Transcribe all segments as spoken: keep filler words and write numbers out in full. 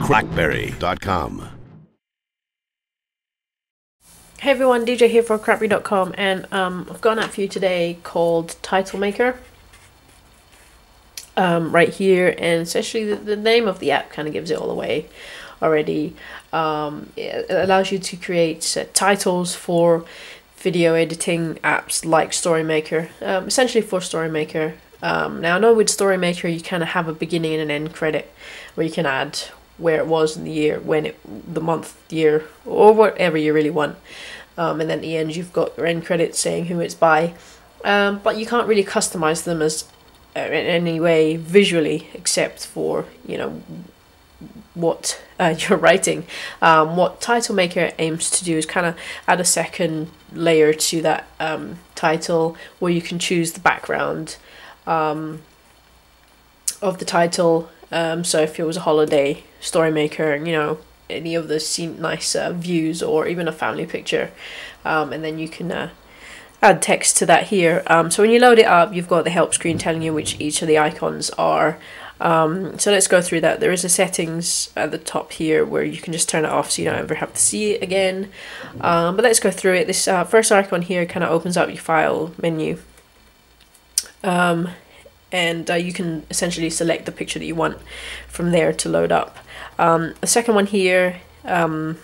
Crackberry dot com. Hey everyone, D J here for CrackBerry dot com, and um, I've got an app for you today called Title Maker. Um, right here, and essentially the, the name of the app kind of gives it all away already. Um, it allows you to create uh, titles for video editing apps like Story Maker, um, essentially for Story Maker. Um, now I know with Story Maker you kind of have a beginning and an end credit where you can add where it was in the year, when it, the month, year, or whatever you really want. Um, and then at the end you've got your end credits saying who it's by, um, but you can't really customize them as uh, in any way visually, except for, you know, what uh, you're writing. Um, what Title Maker aims to do is kind of add a second layer to that um, title where you can choose the background um, of the title. Um, so if it was a holiday, Story Maker, you know, any of those seem nice uh, views, or even a family picture, um, and then you can uh, add text to that here. Um, so when you load it up, you've got the help screen telling you which each of the icons are. Um, so let's go through that. There is a settings at the top here where you can just turn it off so you don't ever have to see it again. Um, but let's go through it. This uh, first icon here kind of opens up your file menu. Um, and uh, you can essentially select the picture that you want from there to load up. Um, the second one here um,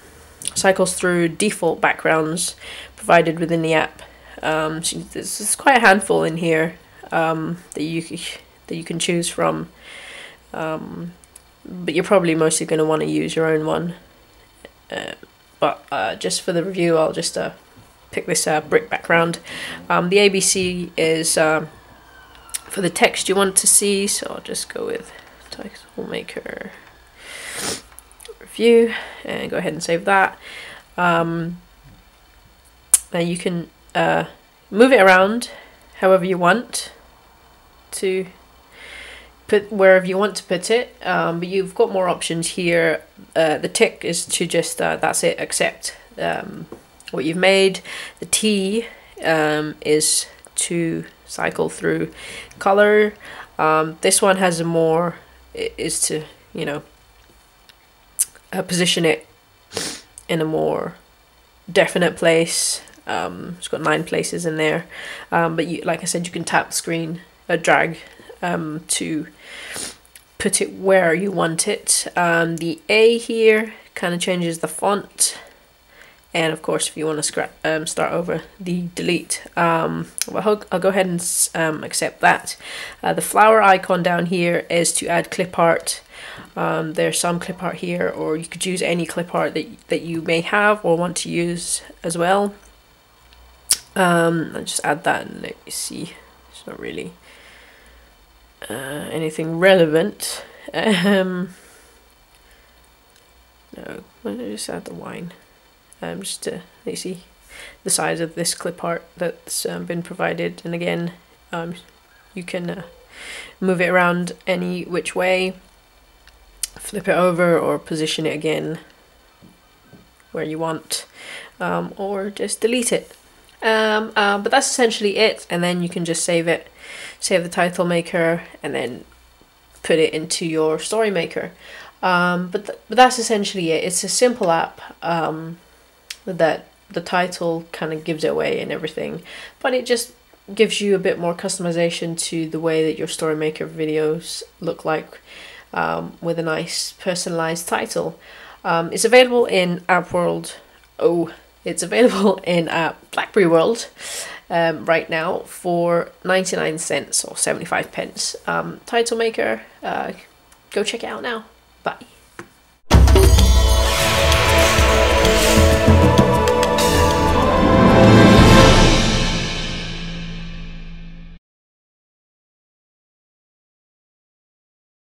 cycles through default backgrounds provided within the app. Um, so there's, there's quite a handful in here um, that you that you can choose from, um, but you're probably mostly going to want to use your own one. Uh, but uh, just for the review, I'll just uh, pick this uh, brick background. Um, the A B C is uh, for the text you want to see, so I'll just go with Title Maker review and go ahead and save that. Um, now you can Uh, move it around however you want to put wherever you want to put it, um, but you've got more options here. Uh, the tick is to just uh, that's it, accept um, what you've made. The T um, is to cycle through color. Um, this one has a more is to you know uh, position it in a more definite place. Um, it's got nine places in there, um, but you, like I said, you can tap the screen, uh, drag um, to put it where you want it. Um, the A here kind of changes the font, and of course, if you want to scrap, um, start over, the delete. Um, well, I'll go ahead and um, accept that. Uh, the flower icon down here is to add clip art. Um, there's some clip art here, or you could use any clip art that that you may have or want to use as well. Um, I'll just add that and let me see. It's not really uh, anything relevant. Um, no, why don't I just add the wine? Um, just to let you see the size of this clip art that's um, been provided. And again, um, you can uh, move it around any which way, flip it over, or position it again where you want, um, or just delete it. Um, uh, but that's essentially it, and then you can just save it, save the Title Maker, and then put it into your Story Maker. Um, but, th but that's essentially it. It's a simple app um, that the title kind of gives it away and everything, but it just gives you a bit more customization to the way that your Story Maker videos look like, um, with a nice personalized title. Um, it's available in App World. Oh. It's available in uh, BlackBerry World um, right now for ninety-nine cents or seventy-five pence. Um, Title Maker, uh, go check it out now. Bye.